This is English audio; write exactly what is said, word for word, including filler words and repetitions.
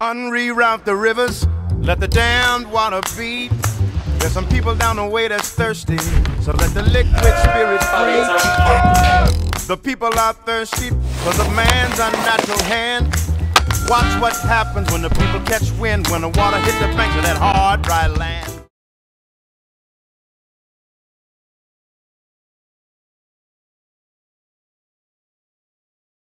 Unreroute the rivers, let the damned water beat. There's some people down the way that's thirsty, so let the liquid spirit free. The people are thirsty because of man's unnatural hand. Watch what happens when the people catch wind, when the water hits the banks of that hard, dry land.